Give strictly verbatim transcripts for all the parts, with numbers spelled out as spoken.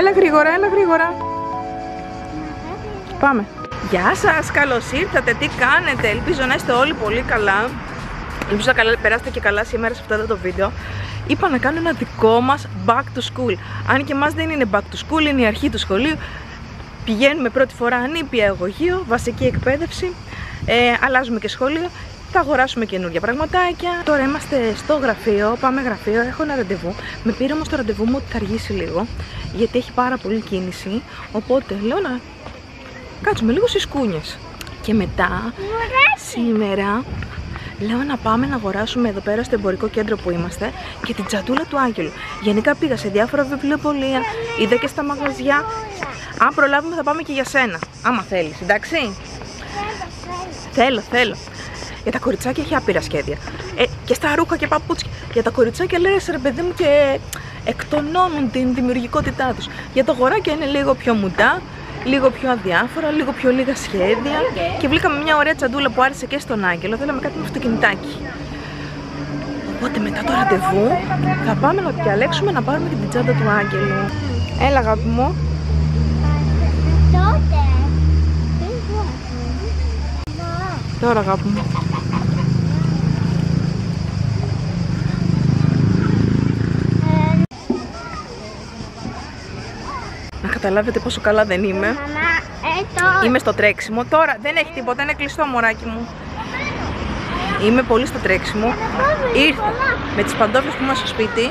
Έλα γρήγορα, έλα γρήγορα. Πάμε. Γεια σας, καλώς ήρθατε, τι κάνετε? Ελπίζω να είστε όλοι πολύ καλά. Ελπίζω να περάσετε και καλά σήμερα σε αυτό το βίντεο. Είπα να κάνω ένα δικό μας back to school. Αν και μας δεν είναι back to school, είναι η αρχή του σχολείου. Πηγαίνουμε πρώτη φορά ανήπια αγωγείο, βασική εκπαίδευση, ε, αλλάζουμε και σχολείο. Θα αγοράσουμε καινούργια πραγματάκια. Τώρα είμαστε στο γραφείο, πάμε γραφείο, έχω ένα ραντεβού. Με πήρε όμως το ραντεβού μου ότι θα αργήσει λίγο, γιατί έχει πάρα πολύ κίνηση. Οπότε λέω να κάτσουμε λίγο στις κούνιες. Και μετά, σήμερα, λέω να πάμε να αγοράσουμε εδώ πέρα στο εμπορικό κέντρο που είμαστε και την τσαντούλα του Άγγελου. Γενικά πήγα σε διάφορα βιβλιοπωλεία, είδα και στα μαγαζιά. Αν προλάβουμε θα πάμε και για σένα, άμα θέλεις, εντάξει? Θέλω, θέλω. θέλω, θέλω. Για τα κοριτσάκια έχει άπειρα σχέδια. Ε, και στα ρούχα και παπούτσια. Για τα κοριτσάκια λες ρε παιδί μου και εκτονώνουν την δημιουργικότητά τους. Για τα αγοράκια είναι λίγο πιο μουντά, λίγο πιο αδιάφορα, λίγο πιο λίγα σχέδια. Και βρήκαμε μια ωραία τσαντούλα που άρεσε και στον Άγγελο. Θέλαμε κάτι με αυτοκινητάκι. Οπότε μετά το ραντεβού θα πάμε να διαλέξουμε να πάρουμε την τσάντα του Άγγελου. Έλα αγάπη μου. Τώρα αγάπη μου. Να καταλάβετε πόσο καλά δεν είμαι. Είμαι στο τρέξιμο. Τώρα δεν έχει τίποτα, είναι κλειστό μωράκι μου. Είμαι πολύ στο τρέξιμο. Ήρθα με τις παντόφλες που είμαστε στο σπίτι.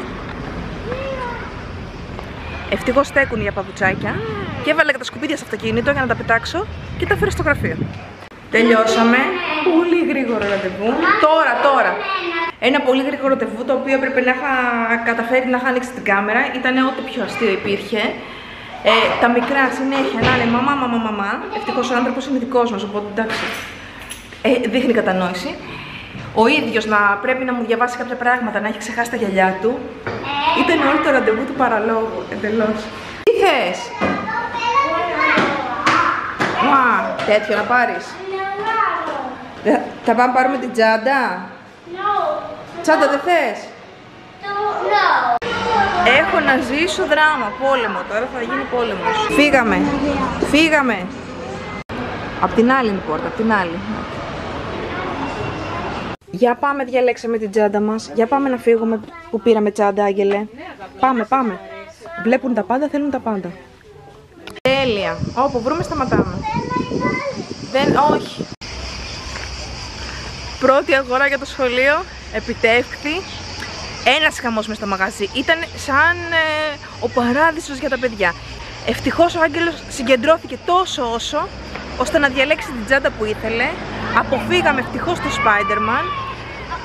Ευτυχώς στέκουν για παπουτσάκια. Και έβαλα και τα σκουπίδια στο αυτοκίνητο για να τα πετάξω και τα φέρω στο γραφείο. Τελειώσαμε. Πολύ γρήγορο ραντεβού. Τώρα, τώρα. Ένα πολύ γρήγορο ραντεβού το οποίο έπρεπε να είχα καταφέρει να είχα ανοίξει την κάμερα. Ήταν ό,τι πιο αστείο υπήρχε. Ε, τα μικρά συνέχεια να είναι μαμά, μαμά, μαμά. Ευτυχώς ο άνθρωπος είναι δικός μας, οπότε εντάξει. Ε, δείχνει κατανόηση. Ο ίδιος να πρέπει να μου διαβάσει κάποια πράγματα, να έχει ξεχάσει τα γυαλιά του. Ήταν όλο το ραντεβού του παραλόγου, εντελώς. Τι θες? Μα, τέτοιο να πάρεις. Θα πάμε πάρουμε την τσάντα. No. Τσάντα δεν θες? No. Έχω να ζήσω δράμα, πόλεμο. Τώρα θα γίνει πόλεμος. Φύγαμε. Φύγαμε. Απ' την άλλη είναι η πόρτα, απ' την άλλη. Για πάμε, διαλέξαμε την τσάντα μας. Για πάμε να φύγουμε που πήραμε τσάντα, Άγγελε. Πάμε, πάμε. Βλέπουν τα πάντα, θέλουν τα πάντα. Τέλεια. Όπου βρούμε σταματάμε. Δεν, όχι. Πρώτη αγορά για το σχολείο, επιτεύχθη. Ένας χαμός μες στο μαγαζί. Ήταν σαν ε, ο παράδεισος για τα παιδιά. Ευτυχώς ο Άγγελος συγκεντρώθηκε τόσο όσο, ώστε να διαλέξει την τσάντα που ήθελε. Αποφύγαμε ευτυχώς το Spider-Man.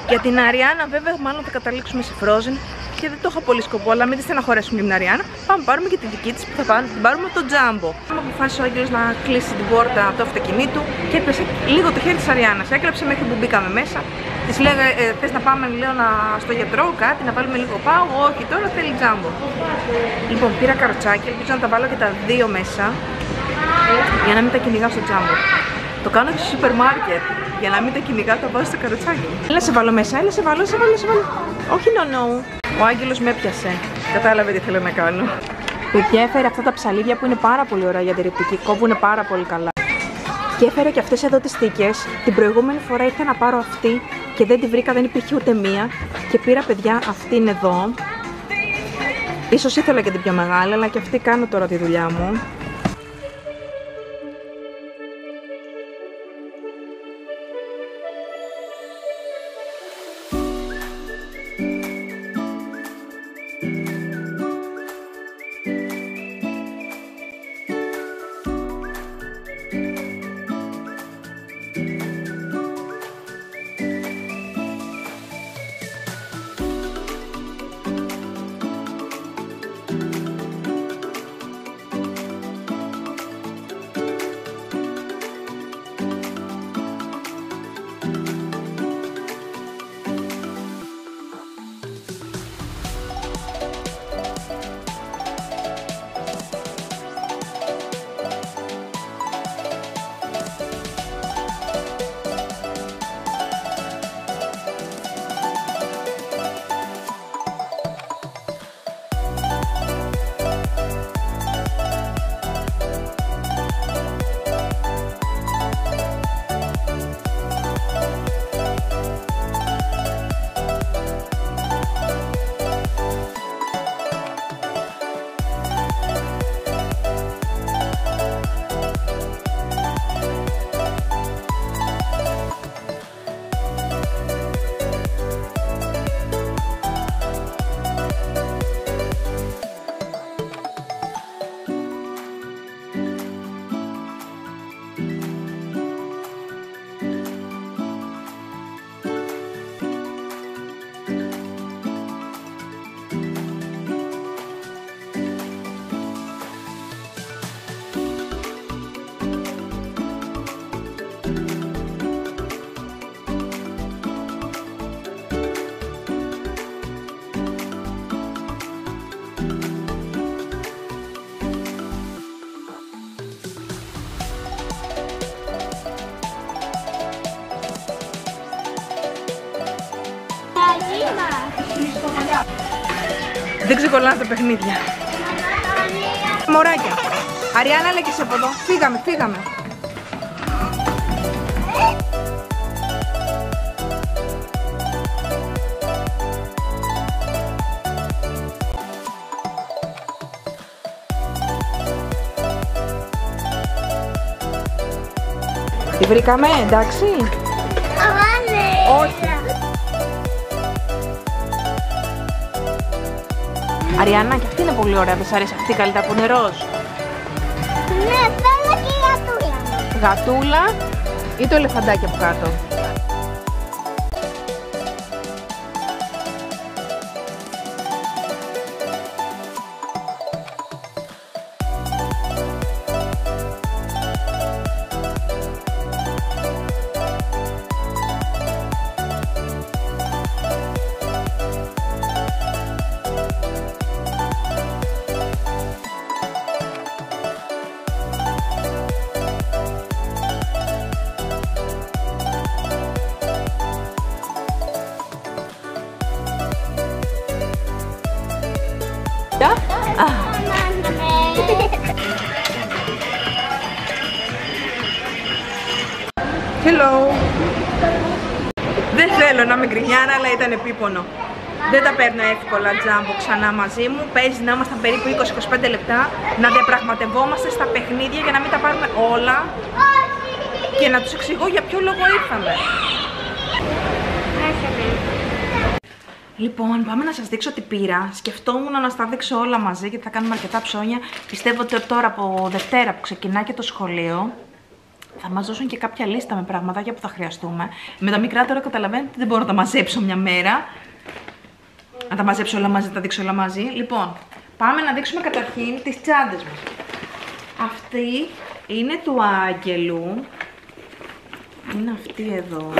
Για την Αριάννα βέβαια μάλλον θα καταλήξουμε σε Frozen. Και δεν το είχα πολύ σκοπό, αλλά μην τη στεναχωρέσουμε την Αριάννα. Πάμε πάρουμε και τη δική της που θα πάρουμε, την πάρουμε το Jumbo. Αποφάσισε ο Άγγελος να κλείσει την πόρτα από το αυτοκινήτου και έπιασε λίγο το χέρι της Αριάννας. Έκλαψε μέχρι που μπήκαμε μέσα. Της λέγα, ε, θες να πάμε λέω, να... στο γιατρό, κάτι, να βάλουμε λίγο πάω. Όχι, τώρα θέλει Jumbo. Λοιπόν, πήρα καροτσάκια, ελπίζω να τα βάλω και τα δύο μέσα για να μην τα κυνηγάω στο Jumbo. Το κάνω στο σούπερ μάρκετ για να μην τα κυνηγάω, τα βάζω στο καροτσάκι. Έλα σε βάλω μέσα, έλα σε βάλω, σε βάλω, σε βάλω. Όχι, no, no. Ο Άγγελος με έπιασε. Κατάλαβε τι θέλω να κάνω. Παιδιά, έφερε αυτά τα ψαλίδια που είναι πάρα πολύ ωραία για αντιρρηπτική. Κόβουνε πάρα πολύ καλά. Και έφερε και αυτές εδώ τις θήκες. Την προηγούμενη φορά ήρθα να πάρω αυτή και δεν τη βρήκα, δεν υπήρχε ούτε μία. Και πήρα, παιδιά, αυτήν εδώ. Ίσως ήθελα και την πιο μεγάλη, αλλά και αυτή κάνω τώρα τη δουλειά μου. Δεν ξεκολλάνε τα παιχνίδια. Μωράκια. Αριάννα, λέγε σε από εδώ. Φύγαμε, φύγαμε. Τη βρήκαμε, εντάξει. Αβάνε. Όχι. Αριάννα, και αυτή είναι πολύ ωραία. Της αρέσει αυτή η καλλιτά που είναι ροζ. Ναι, θέλω και γατούλα. Γατούλα ή το ελεφαντάκι από κάτω. Hello. Δεν θέλω να είμαι γκρινιάρα, αλλά ήταν επίπονο. Δεν τα παίρνω εύκολα Τζάμπο ξανά μαζί μου. Παίζει να ήμασταν περίπου είκοσι με είκοσι πέντε λεπτά, να διαπραγματευόμαστε στα παιχνίδια για να μην τα πάρουμε όλα και να τους εξηγώ για ποιο λόγο ήρθαμε. Λοιπόν, πάμε να σας δείξω τι πήρα. Σκεφτόμουν να σας τα δείξω όλα μαζί γιατί θα κάνουμε αρκετά ψώνια. Πιστεύω ότι τώρα από Δευτέρα που ξεκινά και το σχολείο θα μας δώσουν και κάποια λίστα με πραγματάκια που θα χρειαστούμε. Με τα μικρά τώρα καταλαβαίνετε δεν μπορώ να τα μαζέψω μια μέρα. Να τα μαζέψω όλα μαζί, να τα δείξω όλα μαζί. Λοιπόν, πάμε να δείξουμε καταρχήν τις τσάντες μας. Αυτή είναι του Άγγελου. Είναι αυτή εδώ.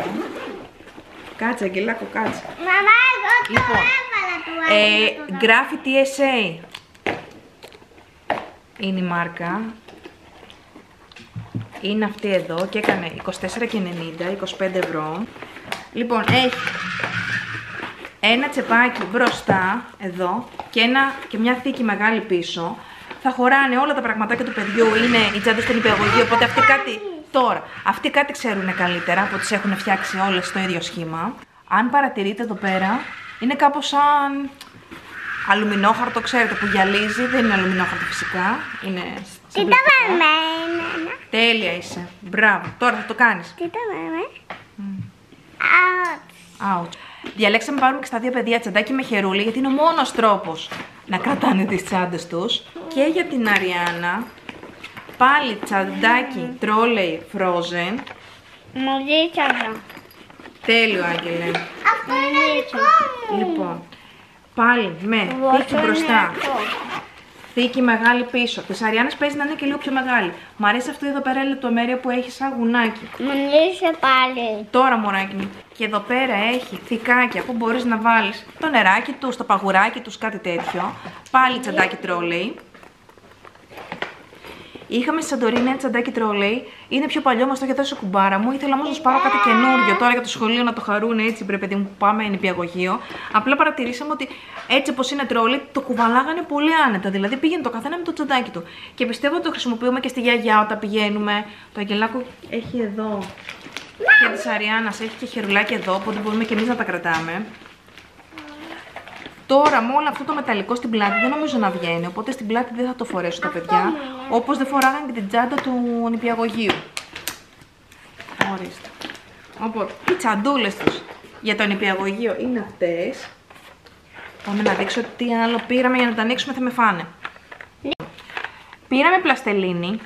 Κάτσε, Αγγελάκο, κάτσε. Μαμά, εγώ το λοιπόν, έβαλα του Άγγελου. Ε, γράφει τι ες έι. Είναι η μάρκα. Είναι αυτή εδώ και έκανε είκοσι τέσσερα και ενενήντα, είκοσι πέντε ευρώ. Λοιπόν, έχει ένα τσεπάκι μπροστά, εδώ, και, ένα, και μια θήκη μεγάλη πίσω. Θα χωράνε όλα τα πραγματάκια του παιδιού, είναι οι τσάντες στην υπηαγωγή, οπότε αυτοί κάτι, τώρα, αυτοί κάτι ξέρουν καλύτερα, από τις έχουν φτιάξει όλες το ίδιο σχήμα. Αν παρατηρείτε εδώ πέρα, είναι κάπως σαν αλουμινόχαρτο, ξέρετε, που γυαλίζει, δεν είναι αλουμινόχαρτο φυσικά, είναι... Τι τα βάλουμε, ναι, ναι. Τέλεια είσαι. Μπράβο. Τώρα θα το κάνεις. Τι τα βάλουμε. Άουτ. Mm. Διαλέξαμε να πάρουμε και στα δύο παιδιά τσαντάκι με χερούλι, γιατί είναι ο μόνος τρόπος να κρατάνε τις τσάντες τους. Mm. Και για την Αριάννα, πάλι τσαντάκι mm. τρόλεϊ frozen. Μολύτσαρα. Τέλειο, Άγγελε. Αυτό είναι δικό μου. Λοιπόν, πάλι με πίκη μπροστά. Θήκη μεγάλη πίσω. Της Αριάννας παίζει να είναι και λίγο πιο μεγάλη. Μ' αρέσει αυτή εδώ πέρα η λεπτομέρεια που έχει σαν γουνάκι. Μου λύσε πάλι. Τώρα, μωράκι μου. Και εδώ πέρα έχει θικάκια που μπορείς να βάλεις το νεράκι τους, το παγουράκι τους, κάτι τέτοιο. Πάλι τσαντάκι τρόλεϊ. Είχαμε στη Σαντορίνη ένα τσαντάκι τρόλεϊ. Είναι πιο παλιό, μας το είχε δώσει η κουμπάρα μου. Ήθελα όμως να σου πάρω κάτι καινούριο τώρα για το σχολείο να το χαρούν έτσι, πρέπει παιδί μου που πάμε, είναι νηπιαγωγείο. Απλά παρατηρήσαμε ότι έτσι όπως είναι τρόλεϊ, το κουβαλάγανε πολύ άνετα. Δηλαδή πήγαινε το καθένα με το τσαντάκι του. Και πιστεύω ότι το χρησιμοποιούμε και στη γιαγιά όταν πηγαίνουμε. Το Αγγελάκο έχει εδώ. Και τη Αριάννα έχει και χερουλάκι εδώ, οπότε μπορούμε και εμείς να τα κρατάμε. Τώρα με όλο αυτό το μεταλλικό στην πλάτη δεν νομίζω να βγαίνει, οπότε στην πλάτη δεν θα το φορέσουν τα παιδιά, όπως δεν φοράγανε και την τσάντα του νηπιαγωγείου. Ορίστε. Οπότε, οι τσαντούλες τους για το νηπιαγωγείο είναι αυτές. Πάμε να δείξω τι άλλο πήραμε για να τα ανοίξουμε, θα με φάνε. Πήραμε πλαστελίνη,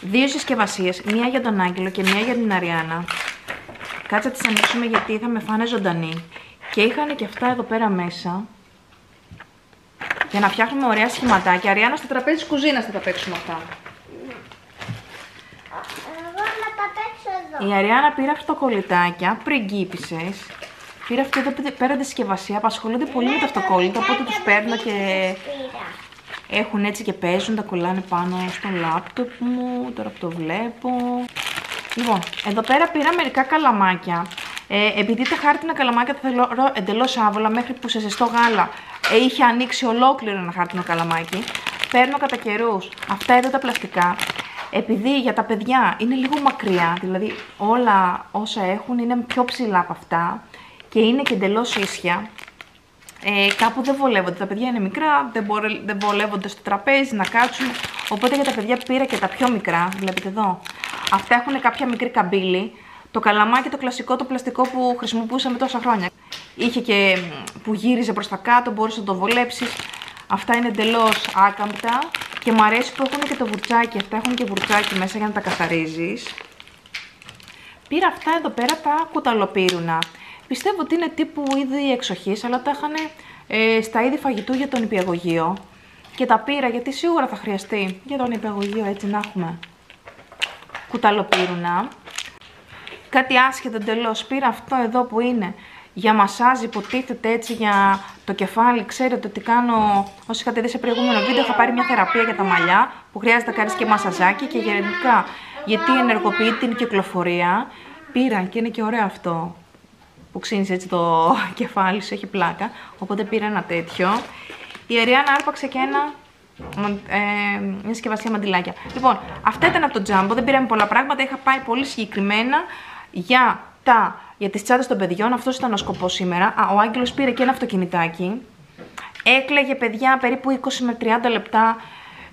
δύο συσκευασίες, μία για τον Άγγελο και μία για την Αριάννα. Κάτσε να τις ανοίξουμε γιατί θα με φάνε ζωντανή. Και είχαν και αυτά εδώ πέρα μέσα για να φτιάχνουμε ωραία σχηματάκια. Αριάννα, στο τραπέζι της κουζίνας θα τα παίξουμε αυτά. Εγώ να τα παίξω εδώ. Η Αριάννα πήρα αυτοκολλητάκια, πριγκίπισσες. Πήρα αυτή εδώ πέρα τη συσκευασία. Απασχολούνται πολύ με το αυτοκόλλητο, οπότε τους παίρνω και έχουν έτσι και παίζουν. Τα κολλάνε πάνω στο λάπτοπ μου. Τώρα που το βλέπω. Λοιπόν, εδώ πέρα πήρα μερικά καλαμάκια. Ε, επειδή τα χάρτινα καλαμάκια τα θεωρώ εντελώς άβολα, μέχρι που σε ζεστό γάλα ε, είχε ανοίξει ολόκληρο ένα χάρτινο καλαμάκι, παίρνω κατά καιρούς αυτά εδώ τα πλαστικά. Επειδή για τα παιδιά είναι λίγο μακριά, δηλαδή όλα όσα έχουν είναι πιο ψηλά από αυτά και είναι και εντελώς ίσια, ε, κάπου δεν βολεύονται. Τα παιδιά είναι μικρά, δεν, μπορεί, δεν βολεύονται στο τραπέζι να κάτσουν. Οπότε για τα παιδιά πήρα και τα πιο μικρά, βλέπετε εδώ. Αυτά έχουν κάποια μικρή καμπύλη. Το καλαμάκι το κλασικό, το πλαστικό που χρησιμοποιούσαμε τόσα χρόνια. Είχε και που γύριζε προς τα κάτω, μπορούσε να το βολέψεις. Αυτά είναι εντελώς άκαμπτα. Και μου αρέσει που έχουν και το βουρτσάκι. Αυτά έχουν και βουρτσάκι μέσα για να τα καθαρίζεις. Πήρα αυτά εδώ πέρα τα κουταλοπύρουνα. Πιστεύω ότι είναι τύπου είδη εξοχής, αλλά τα είχαν ε, στα είδη φαγητού για τον υπηαγωγείο. Και τα πήρα γιατί σίγουρα θα χρειαστεί για τον υπηαγωγείο, έτσι να έχουμε κουταλοπύρουνα. Κάτι άσχετο εντελώς. Πήρα αυτό εδώ που είναι για μασάζ, υποτίθεται έτσι για το κεφάλι. Ξέρετε ότι κάνω, όσοι είχατε δει σε προηγούμενο βίντεο, θα πάρει μια θεραπεία για τα μαλλιά που χρειάζεται να κάνεις και μασαζάκι και γενικά γιατί ενεργοποιεί την κυκλοφορία. Πήρα και είναι και ωραίο αυτό που ξύνεις έτσι το κεφάλι σου, έχει πλάκα. Οπότε πήρα ένα τέτοιο. Η Αριάννα άρπαξε και ένα. Ε, μια συσκευασία μαντιλάκια. Λοιπόν, αυτά ήταν από το Jumbo. Δεν πήραμε πολλά πράγματα. Είχα πάει πολύ συγκεκριμένα για, τα, για τις τσάντες των παιδιών. Αυτός ήταν ο σκοπός σήμερα. Α, ο Άγγελος πήρε και ένα αυτοκινητάκι. Έκλαιγε, παιδιά, περίπου είκοσι με τριάντα λεπτά.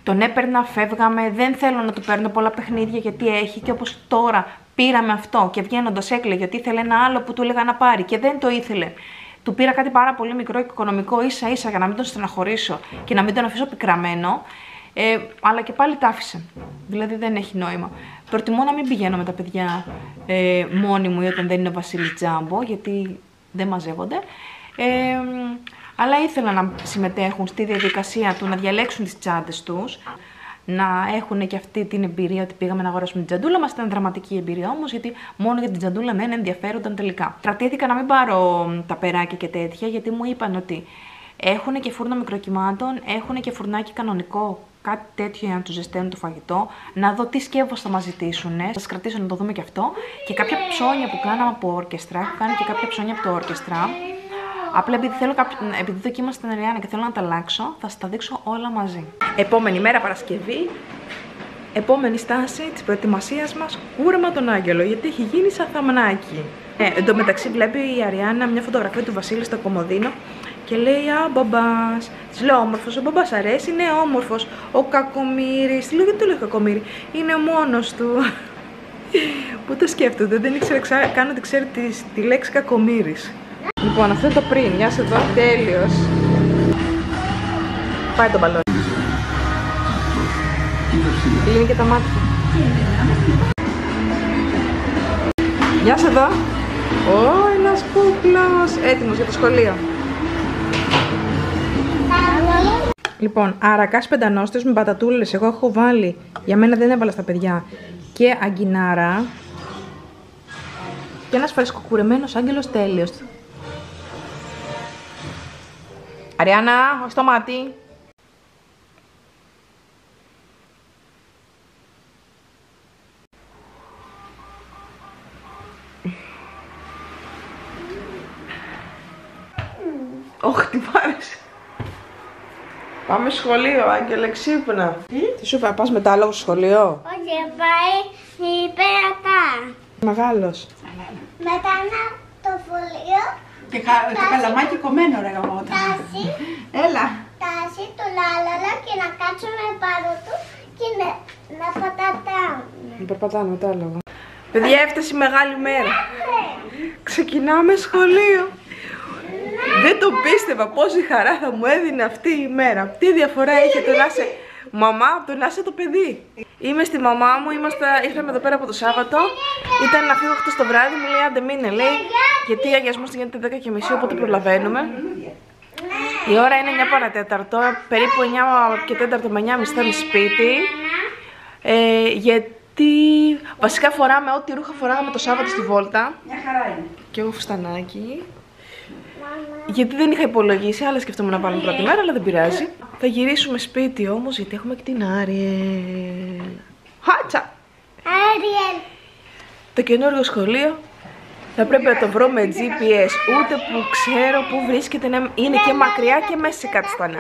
Τον έπαιρνα, φεύγαμε. Δεν θέλω να του παίρνω πολλά παιχνίδια γιατί έχει. Και όπως τώρα πήραμε αυτό και βγαίνοντας έκλαιγε ότι ήθελε ένα άλλο που του έλεγα να πάρει και δεν το ήθελε. Του πήρα κάτι πάρα πολύ μικρό και οικονομικό, ίσα ίσα, για να μην τον στεναχωρήσω και να μην τον αφήσω πικραμένο. Ε, αλλά και πάλι τα άφησε. Δηλαδή δεν έχει νόημα. Προτιμώ να μην πηγαίνω με τα παιδιά ε, μόνη μου ή όταν δεν είναι ο Βασίλης Τζάμπο, γιατί δεν μαζεύονται. Ε, αλλά ήθελα να συμμετέχουν στη διαδικασία του, να διαλέξουν τις τσάντες τους, να έχουν και αυτή την εμπειρία ότι πήγαμε να αγοράσουμε την τσαντούλα μας. Ήταν δραματική εμπειρία όμως, γιατί μόνο για την τσαντούλα δεν ενδιαφέρονταν τελικά. Κρατήθηκα να μην πάρω τα περάκια και τέτοια, γιατί μου είπαν ότι έχουν και φούρνο μικροκυμάτων, έχουν και φουρνάκι κανονικό, κάτι τέτοιο για να του ζεσταίνουν το φαγητό. Να δω τι σκεύος θα μας ζητήσουν. Θα σας κρατήσω να το δούμε και αυτό. Και κάποια ψώνια που κάναμε από όρκεστρα. Έχω κάνει και κάποια ψώνια από το όρκεστρα. Απλά επειδή, θέλω, επειδή δοκίμασα την Αριάννα και θέλω να τα αλλάξω, θα σας τα δείξω όλα μαζί. Επόμενη μέρα Παρασκευή, επόμενη στάση της προετοιμασίας μας, κούρεμα τον Άγγελο, γιατί έχει γίνει σαν θαμνάκι. Ε, εν τω μεταξύ βλέπει η Αριάννα μια φωτογραφία του Βασίλη στο κομμωδίνο και λέει «Α, μπαμπάς». Της λέω «Όμορφος, ο μπαμπάς αρέσει, είναι όμορφος, ο κακομύρης». Της λέω «Γιατί το λέω κακομύρη, είναι μόνος του». Πού το σκέφτονται, δεν ήξερα καν ότι ξέρει τη, τη λέξη κακομύρης. Λοιπόν, αυτό είναι το πριν, μια εδώ, τέλειος. Πάει το μπαλόνι. Κλείνει και τα μάτια. Γεια σας εδώ. Ω, ένας κούκλος, έτοιμος για το σχολείο. Λοιπόν, αρακάς πεντανόστιος με πατατούλες. Εγώ έχω βάλει, για μένα δεν έβαλα στα παιδιά, και αγκινάρα. Και ένας φρεσκοκουρεμένος Άγγελος τέλειος. Αριάννα, όχι το μάτι. Όχι, τι πάρες. Πάμε σχολείο, Άγγελε, ξύπνα. Τι σου είπα, πας μετά λόγω σχολείο. Όχι, πάει η πέρατα. Μεγάλος. Μετά να το φωλείο. Και κα, τάση, το καλαμάκι κομμένο ρε γαμώτα. Τάση. Έλα. Τάση του λάλαλα και να κάτσουμε πάνω του και να, να πατατάμε. Να περπατάμε τα λόγω. Παιδιά, έφτασε η μεγάλη μέρα. Ξεκινάμε σχολείο. Δεν το πίστευα πόση χαρά θα μου έδινε αυτή η μέρα. Τι διαφορά είχε το να σε μαμά από το να είσαι το παιδί. Είμαι στη μαμά μου, είμαστε, ήρθαμε εδώ πέρα από το Σάββατο. Ήταν να φύγω χτες το βράδυ, μου λέει άντε μείνε, λέει, γιατί η αγιασμός θα γίνεται δέκα και μισή, οπότε προλαβαίνουμε. Η ώρα είναι εννιά παρά τέταρτο, περίπου εννιά και τέταρτο με εννιά και μισή θα είμαι σπίτι. Ε, γιατί βασικά φοράμε ό,τι ρούχα φοράγαμε το Σάββατο στη βόλτα. Μια χαρά είναι. Και εγώ φουστανάκι. Γιατί δεν είχα υπολογίσει, αλλά σκεφτόμουν να πάμε πρώτη μέρα, αλλά δεν πειράζει. Θα γυρίσουμε σπίτι όμως, γιατί έχουμε και την Άριελ. Χάτσα! Άριελ! Το καινούργιο σχολείο Θα πρέπει να το βρω με τζι πι ες, ούτε που ξέρω που βρίσκεται, είναι και μακριά και μέσα σε κάτι στενά.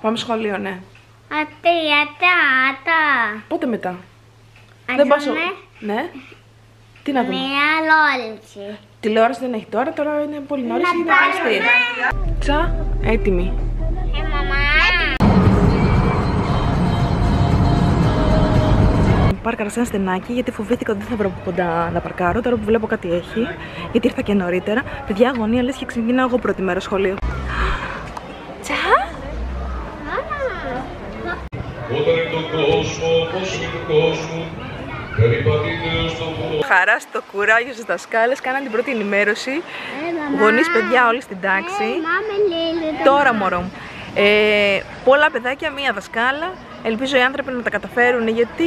Πάμε σχολείο, ναι. Πότε μετά? Δεν πάσω. Ναι. Τι να δούμε? Τηλεόραση δεν έχει τώρα, τώρα είναι πολύ νωρίς και είναι χαστή. Τσα, έτοιμη. Πάρκαρα σε ένα στενάκι γιατί φοβήθηκα ότι δεν θα βρω από κοντά να παρκάρω. Τώρα που βλέπω κάτι έχει, γιατί ήρθα και νωρίτερα. Παιδιά, αγωνία, λες και ξεκινάω εγώ πρώτη μέρα σχολείο. Τσα! Χαρά στο κουράγιο στις δασκάλες, κάναν την πρώτη ενημέρωση. Γονείς, παιδιά, όλοι στην τάξη. Τώρα μωρό μου. Ε, πολλά παιδάκια, μία δασκάλα. Ελπίζω οι άνθρωποι να τα καταφέρουν, γιατί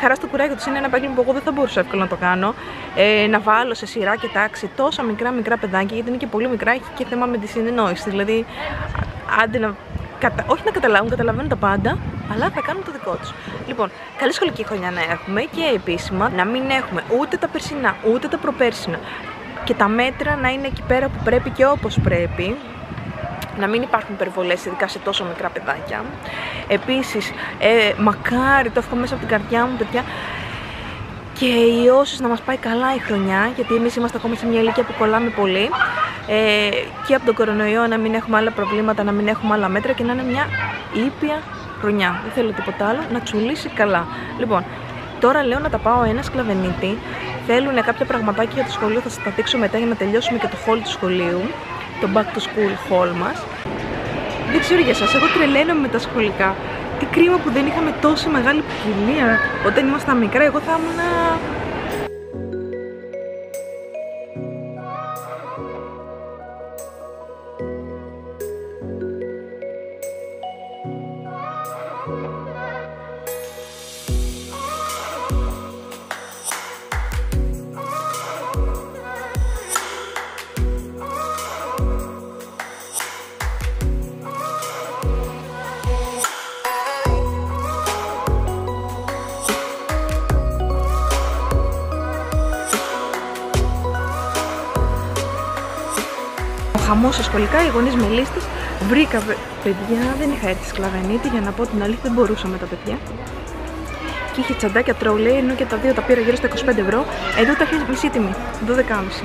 χαρά στο κουράγιο τους είναι ένα επάγγελμα που εγώ δεν θα μπορούσα εύκολα να το κάνω. Ε, να βάλω σε σειρά και τάξη τόσα μικρά μικρά παιδάκια, γιατί είναι και πολύ μικρά, έχει και θέμα με τη συνεννόηση. Δηλαδή, άντε να, κατα, όχι να καταλάβουν, καταλαβαίνουν τα πάντα, αλλά θα κάνουν το δικό τους. Λοιπόν, καλή σχολική χρονιά να έχουμε και επίσημα να μην έχουμε ούτε τα περσινά, ούτε τα προπέρσινα. Και τα μέτρα να είναι εκεί πέρα που πρέπει και όπως πρέπει. Να μην υπάρχουν υπερβολές, ειδικά σε τόσο μικρά παιδάκια. Επίσης, ε, μακάρι, το έχω μέσα από την καρδιά μου, παιδιά, και οι όσους να μας πάει καλά η χρονιά, γιατί εμείς είμαστε ακόμα σε μια ηλικία που κολλάμε πολύ, ε, και από τον κορονοϊό να μην έχουμε άλλα προβλήματα, να μην έχουμε άλλα μέτρα και να είναι μια ήπια χρονιά. Δεν θέλω τίποτα άλλο, να τσουλήσει καλά. Λοιπόν, τώρα λέω να τα πάω ένα σκλαβενίτη. Θέλουν κάποια πραγματάκια για το σχολείο, θα σας τα δείξω μετά για να τελειώσουμε και το hall του σχολείου. Το back to school hall μας. Δεν ξέρω για σας, εγώ τρελαίνομαι με τα σχολικά. Τι κρίμα που δεν είχαμε τόσο μεγάλη ποικιλία όταν ήμασταν μικρά. Εγώ θα ήμουν. Χαμός σχολικά, οι γονείς με λίστες. Βρήκα παιδιά, δεν είχα έρθει Σκλαβενίτη, για να πω την αλήθεια, δεν μπορούσα με τα παιδιά. Και είχε τσαντάκια τρόλεϊ, ενώ και τα δύο τα πήρα γύρω στα είκοσι πέντε ευρώ. Εδώ τα έχει μισή τιμή, δώδεκα και μισή.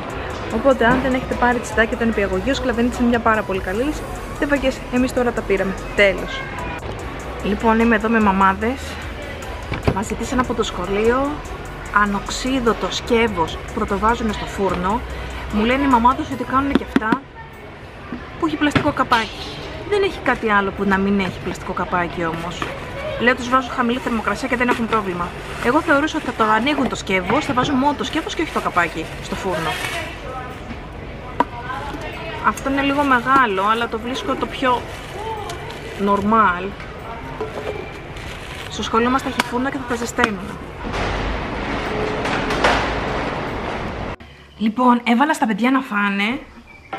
Οπότε, αν δεν έχετε πάρει τσαντάκια των υπηαγωγείων, Σκλαβενίτης είναι μια πάρα πολύ καλή λύση. Δεν βαριέσαι, εμείς τώρα τα πήραμε. Τέλος. Λοιπόν, είμαι εδώ με μαμάδες. Μας ζητήσαν από το σχολείο ανοξίδωτο σκεύος που πρωτοβάζουν στο φούρνο. Μου λένε οι μαμάδες ότι κάνουν και αυτά. Που έχει πλαστικό καπάκι. Δεν έχει κάτι άλλο που να μην έχει πλαστικό καπάκι όμως. Λέω τους βάζω χαμηλή θερμοκρασία και δεν έχουν πρόβλημα. Εγώ θεωρούσα ότι θα το ανοίγουν το σκεύος, θα βάζουν μόνο το σκεύος και όχι το καπάκι στο φούρνο. Αυτό είναι λίγο μεγάλο, αλλά το βρίσκω το πιο normal. Στο σχολείο μας τα έχει φούρνα και θα τα ζεσταίνουν. Λοιπόν, έβαλα στα παιδιά να φάνε.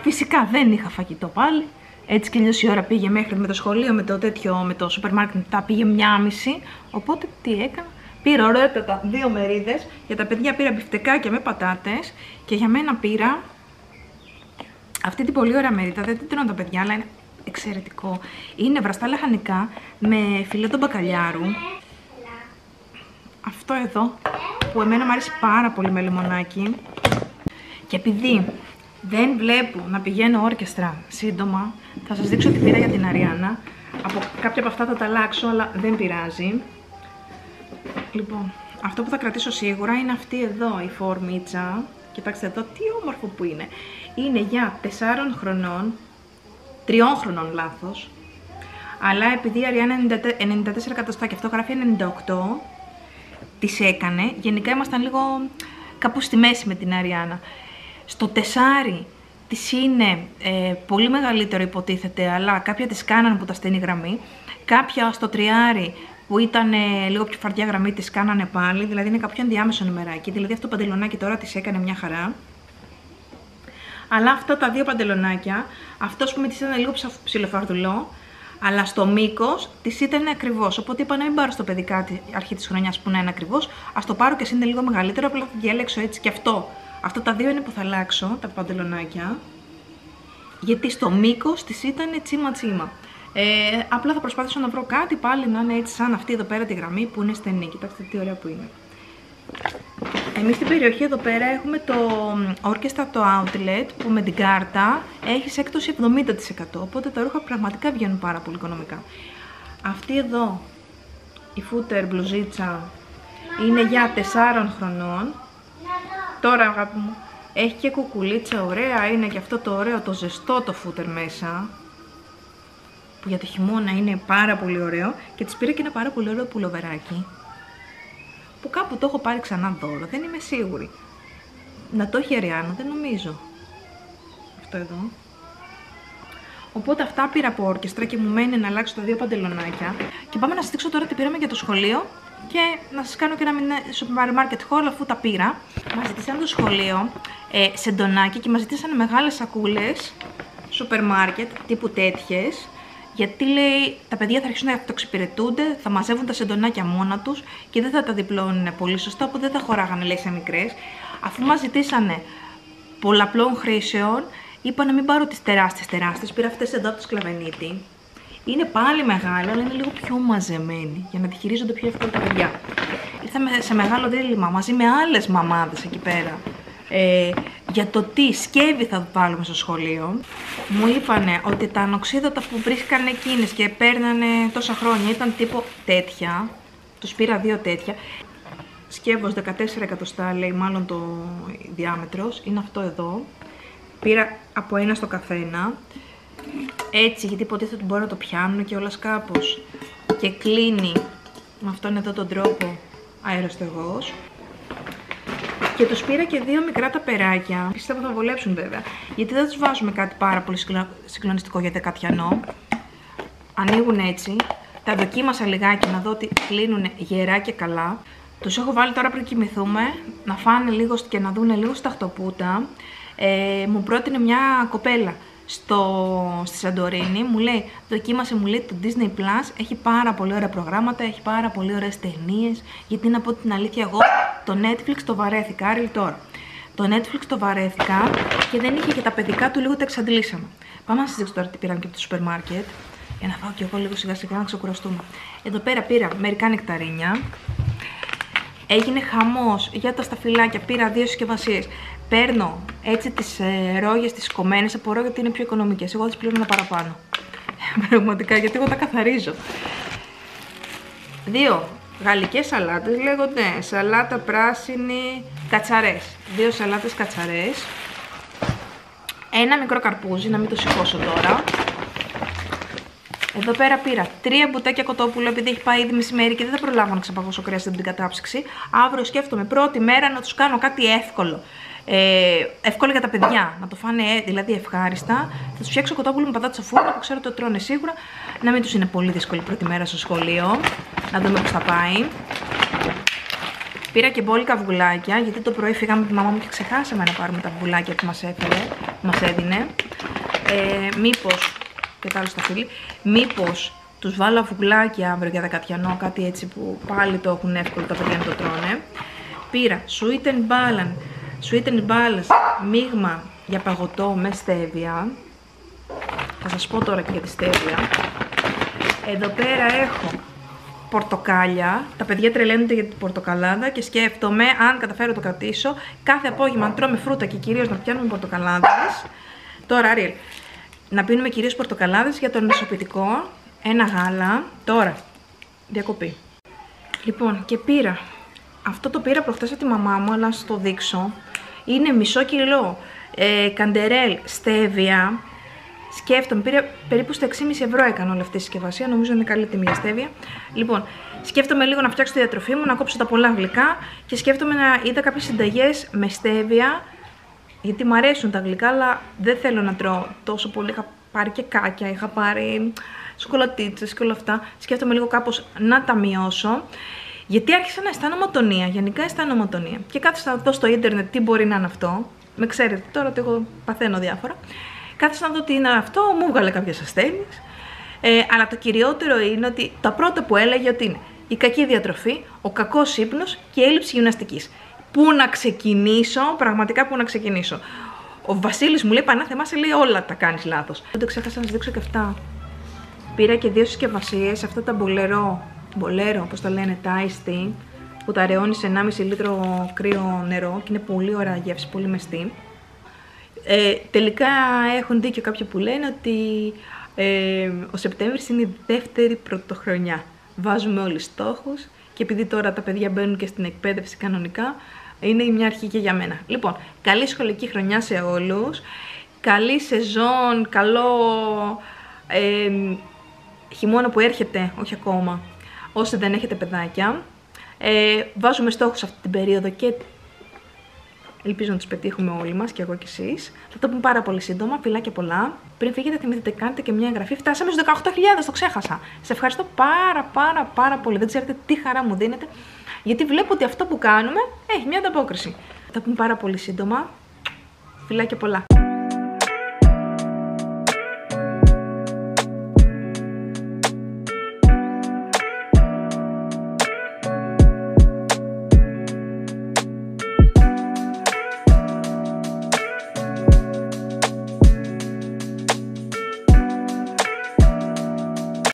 Φυσικά δεν είχα φαγητό πάλι. Έτσι κι αλλιώς η ώρα πήγε μέχρι με το σχολείο, με το τέτοιο, με το σούπερ μάρκετ. Τα πήγε μια μισή. Οπότε τι έκανα. Πήρα ωραίτατα δύο μερίδες. Για τα παιδιά πήρα μπιφτεκάκια με πατάτες. Και για μένα πήρα αυτή την πολύ ωραία μερίδα. Δεν την τρώνε τα παιδιά, αλλά είναι εξαιρετικό. Είναι βραστά λαχανικά με φιλέτο μπακαλιάρου. Αυτό εδώ που εμένα μου αρέσει πάρα πολύ με λεμονάκι. Και επειδή δεν βλέπω να πηγαίνω όρκεστρα σύντομα, θα σας δείξω τι πήρα για την Αριάννα. Από κάποια από αυτά θα τα αλλάξω, αλλά δεν πειράζει. Λοιπόν, αυτό που θα κρατήσω σίγουρα είναι αυτή εδώ η φορμίτσα. Κοιτάξτε εδώ τι όμορφο που είναι. Είναι για τεσσάρων χρονών, τριών χρονών λάθος. Αλλά επειδή η Αριάννα είναι ενενήντα τέσσερα εκατοστά και αυτό γράφει ενενήντα οκτώ, τις έκανε. Γενικά ήμασταν λίγο κάπου στη μέση με την Αριάννα. Στο τεσάρι της είναι ε, πολύ μεγαλύτερο υποτίθεται, αλλά κάποια της κάνανε που τα στενή γραμμή. Κάποια στο τριάρι που ήταν ε, λίγο πιο φαρδιά γραμμή τις κάνανε πάλι, δηλαδή είναι κάποιο ενδιάμεσο νημεράκι. Δηλαδή αυτό το παντελονάκι τώρα της έκανε μια χαρά. Αλλά αυτά τα δύο παντελονάκια, αυτό που με της ήταν λίγο ψηλοφαρδουλό, αλλά στο μήκος της ήταν ακριβώς. Οπότε είπα να μην πάρω στο παιδί κάτι αρχή της χρονιάς που να είναι ακριβώς, ας το πάρω και εσύ είναι λίγο μεγαλύτερο, απλά θα διαλέξω έτσι και αυτό. Αυτά τα δύο είναι που θα αλλάξω, τα παντελονάκια, γιατί στο μήκος της ήταν τσίμα τσίμα. Ε, απλά θα προσπαθήσω να βρω κάτι πάλι να είναι έτσι σαν αυτή εδώ πέρα τη γραμμή που είναι στενή. Κοιτάξτε τι ωραία που είναι. Εμείς στην περιοχή εδώ πέρα έχουμε το Orchestra, το Outlet, που με την κάρτα έχει έκπτωση εβδομήντα τοις εκατό, οπότε τα ρούχα πραγματικά βγαίνουν πάρα πολύ οικονομικά. Αυτή εδώ η footer μπλουζίτσα είναι για τεσσάρων χρονών. Τώρα αγάπη μου, έχει και κουκουλίτσα ωραία, είναι και αυτό το ωραίο το ζεστό το footer μέσα, που για το χειμώνα είναι πάρα πολύ ωραίο, και της πήρα και ένα πάρα πολύ ωραίο πουλοβεράκι, που κάπου το έχω πάρει ξανά δώρο, δεν είμαι σίγουρη. Να το έχει Ριάννα, δεν νομίζω. Αυτό εδώ. Οπότε αυτά πήρα από Orchestra και μου μένει να αλλάξω τα δύο παντελονάκια. Και πάμε να σας δείξω τώρα τι πήραμε για το σχολείο και να σας κάνω και ένα supermarket haul αφού τα πήρα. Μας ζητήσαν το σχολείο ε, σεντονάκι και μας ζητήσαν μεγάλες σακούλες supermarket, τύπου τέτοιες. Γιατί λέει τα παιδιά θα αρχίσουν να αυτοξυπηρετούνται, θα μαζεύουν τα σεντονάκια μόνα τους και δεν θα τα διπλώνουν πολύ σωστά, οπότε δεν θα χωράγανε λέει σε μικρές. Αφού μας ζητήσανε πολλαπλών χρήσεων, είπα να μην πάρω τις τεράστιες τεράστιες, πήρα αυτές εδώ από το Σκλαβενίτη. Είναι πάλι μεγάλη, αλλά είναι λίγο πιο μαζεμένη για να τη χειρίζονται πιο εύκολα τα παιδιά. Ήρθαμε σε μεγάλο δίλημμα μαζί με άλλες μαμάδες εκεί πέρα. Ε, για το τι σκεύη θα βάλουμε στο σχολείο. Μου είπανε ότι τα ανοξίδωτα που βρίσκανε εκείνες και παίρνανε τόσα χρόνια ήταν τύπο τέτοια. Τους πήρα δύο τέτοια. Σκεύος δεκατέσσερα εκατοστά λέει, μάλλον το διάμετρος. Είναι αυτό εδώ. Πήρα από ένα στο καθένα. Έτσι, γιατί υποτίθεται ότι μπορεί να το πιάνουν και όλα κάπως. Και κλείνει με αυτόν εδώ τον τρόπο αεροστεγός. Και τους πήρα και δύο μικρά ταπεράκια. Πιστεύω θα βολέψουν βέβαια. Γιατί δεν τους βάζουμε κάτι πάρα πολύ συγκλονιστικό για δεκατιανό. Ανοίγουν έτσι. Τα δοκίμασα λιγάκι να δω ότι κλείνουν γερά και καλά. Τους έχω βάλει τώρα πριν κοιμηθούμε. Να φάνε λίγο και να δουν λίγο στα χτωπούτα. Ε, μου πρότεινε μια κοπέλα στο, στη Σαντορίνη. Μου λέει: δοκίμασε, μου λέει, το Disney Plus. Έχει πάρα πολύ ωραία προγράμματα. Έχει πάρα πολύ ωραίες ταινίες. Γιατί να πω την αλήθεια, εγώ το Netflix το βαρέθηκα, Άρη, τώρα. Το Netflix το βαρέθηκα και δεν είχε και τα παιδικά του, λίγο τα εξαντλήσαμε. Πάμε να σας δείξω τώρα τι πήραμε και από το σούπερ μάρκετ, για να φάω και εγώ λίγο σιγά σιγά να ξεκουραστούμε. Εδώ πέρα πήρα μερικά νεκταρίνια. Έγινε χαμός για τα σταφυλάκια, πήρα δύο συσκευασίες. Παίρνω έτσι τις ε, ρόγες, τις κομμένες από ρόγια, γιατί είναι πιο οικονομικές. Εγώ τις πλήρωνα παραπάνω. Πραγματικά, γιατί εγώ τα καθαρίζω. Δύο γαλλικές σαλάτες λέγονται, ναι, σαλάτα πράσινη, κατσαρές. Δύο σαλάτες κατσαρές. Ένα μικρό καρπούζι, να μην το σηκώσω τώρα. Εδώ πέρα πήρα τρία μπουτάκια κοτόπουλο, επειδή έχει πάει ήδη μεσημέρι και δεν θα προλάβω να ξαπαγώσω κρέας από την κατάψυξη. Αύριο σκέφτομαι πρώτη μέρα να τους κάνω κάτι εύκολο. Ε, εύκολο για τα παιδιά, να το φάνε δηλαδή ευχάριστα. Θα τους φτιάξω κοτόπουλο με πατάτα στο φούρνο που ξέρω το τρώνε σίγουρα. Να μην τους είναι πολύ δύσκολη πρώτη μέρα στο σχολείο. Να δούμε πώς θα πάει. Πήρα και μπόλικα αυγουλάκια, γιατί το πρωί φύγαμε με τη μαμά μου και ξεχάσαμε να πάρουμε τα αυγουλάκια που μας έφερε, μας έδινε. Ε, μήπως. Και τα άλλο στα φίλη. Μήπως τους βάλω αυγουλάκια αύριο για δεκατιανό, κάτι έτσι που πάλι το έχουν εύκολο τα παιδιά να το τρώνε. Πήρα sweet and balance, sweet and balance μείγμα για παγωτό με στέβια. Θα σας πω τώρα και για τη στέβια. Εδώ πέρα έχω πορτοκάλια. Τα παιδιά τρελαίνονται για την πορτοκαλάδα και σκέφτομαι αν καταφέρω το κρατήσω. Κάθε απόγευμα τρώμε φρούτα και κυρίως να πιάνουμε πορτοκαλάδες. Τώρα, Άριελ. Να πίνουμε κυρίως πορτοκαλάδες για τον νοσοποιητικό, ένα γάλα, τώρα, διακοπή. Λοιπόν, και πήρα, αυτό το πήρα προχθές από τη μαμά μου, αλλά να σας το δείξω. Είναι μισό κιλό ε, καντερέλ στέβια, σκέφτομαι, πήρα περίπου στα έξι και μισό ευρώ έκανε όλη αυτή η συσκευασία, νομίζω είναι καλή τιμή για στέβια. Λοιπόν, σκέφτομαι λίγο να φτιάξω τη διατροφή μου, να κόψω τα πολλά γλυκά και σκέφτομαι να είδα κάποιες συνταγές με στέβια. Γιατί μου αρέσουν τα γλυκά, αλλά δεν θέλω να τρώω τόσο πολύ. Είχα πάρει και κάκια, είχα πάρει σκολατίτσες και όλα αυτά. Σκέφτομαι λίγο κάπως να τα μειώσω. Γιατί άρχισα να αισθάνομαι ατονία. Γενικά αισθάνομαι ατονία. Και κάθισα να δω στο ίντερνετ τι μπορεί να είναι αυτό. Με ξέρετε τώρα ότι εγώ παθαίνω διάφορα. Κάθισα να δω τι είναι αυτό. Μου βγάλε κάποιες ασθένειες. ε, αλλά το κυριότερο είναι ότι τα πρώτα που έλεγε ότι είναι η κακή διατροφή, ο κακός ύπνος και η έλλειψη γυμναστικής. Πού να ξεκινήσω, πραγματικά πού να ξεκινήσω. Ο Βασίλης μου λέει, Πανάθεμά, σε λέει όλα τα κάνεις λάθος. Δεν το ξέχασα να σας δείξω και αυτά. Πήρα και δύο συσκευασίες, αυτά τα μπολερό, μπολέρο, όπως το λένε, τα ice tea, που τα ρεώνει σε ενάμιση λίτρο κρύο νερό και είναι πολύ ωραία γεύση, πολύ μεστή. Ε, τελικά έχουν δίκιο κάποιοι που λένε ότι ε, ο Σεπτέμβρης είναι η δεύτερη πρωτοχρονιά. Βάζουμε όλοι στόχους και επειδή τώρα τα παιδιά μπαίνουν και στην εκπαίδευση κανονικά, είναι μια αρχή και για μένα. Λοιπόν, καλή σχολική χρονιά σε όλους, καλή σεζόν, καλό ε, χειμώνα που έρχεται, όχι ακόμα, όσοι δεν έχετε παιδάκια. Ε, βάζουμε στόχους αυτή την περίοδο και ελπίζω να τους πετύχουμε όλοι μας, και εγώ και εσείς. Θα το πούμε πάρα πολύ σύντομα, φιλάκια πολλά. Πριν φύγετε, θυμηθείτε, κάντε και μια εγγραφή. Φτάσαμε στους δεκαοκτώ χιλιάδες, το ξέχασα. Σε ευχαριστώ πάρα πάρα πάρα πολύ. Δεν ξέρετε τι χαρά μου δίνετε, γιατί βλέπω ότι αυτό που κάνουμε έχει μια ανταπόκριση. Θα πούμε πάρα πολύ σύντομα. Φιλάκια πολλά.